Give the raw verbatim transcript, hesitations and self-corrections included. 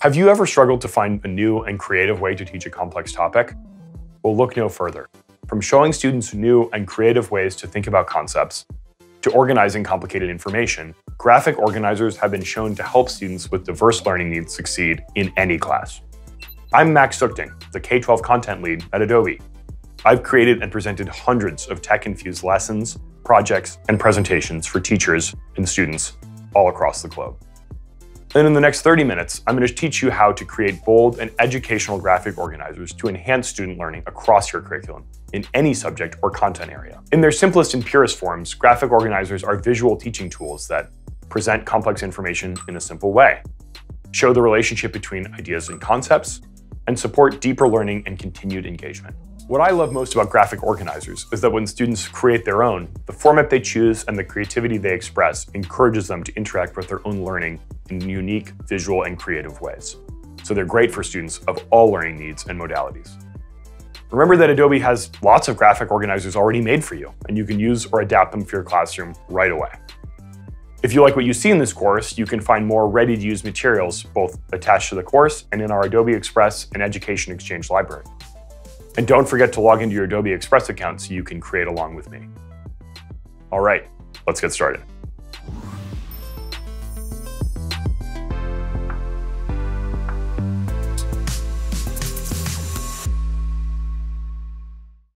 Have you ever struggled to find a new and creative way to teach a complex topic? Well, look no further. From showing students new and creative ways to think about concepts, to organizing complicated information, graphic organizers have been shown to help students with diverse learning needs succeed in any class. I'm Max Suchting, the K twelve content lead at Adobe. I've created and presented hundreds of tech-infused lessons, projects, and presentations for teachers and students all across the globe. And in the next thirty minutes, I'm going to teach you how to create bold and educational graphic organizers to enhance student learning across your curriculum in any subject or content area. In their simplest and purest forms, graphic organizers are visual teaching tools that present complex information in a simple way, show the relationship between ideas and concepts, and support deeper learning and continued engagement. What I love most about graphic organizers is that when students create their own, the format they choose and the creativity they express encourages them to interact with their own learning in unique, visual, and creative ways. So they're great for students of all learning needs and modalities. Remember that Adobe has lots of graphic organizers already made for you, and you can use or adapt them for your classroom right away. If you like what you see in this course, you can find more ready-to-use materials both attached to the course and in our Adobe Express and Education Exchange library. And don't forget to log into your Adobe Express account so you can create along with me. All right, let's get started.